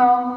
إن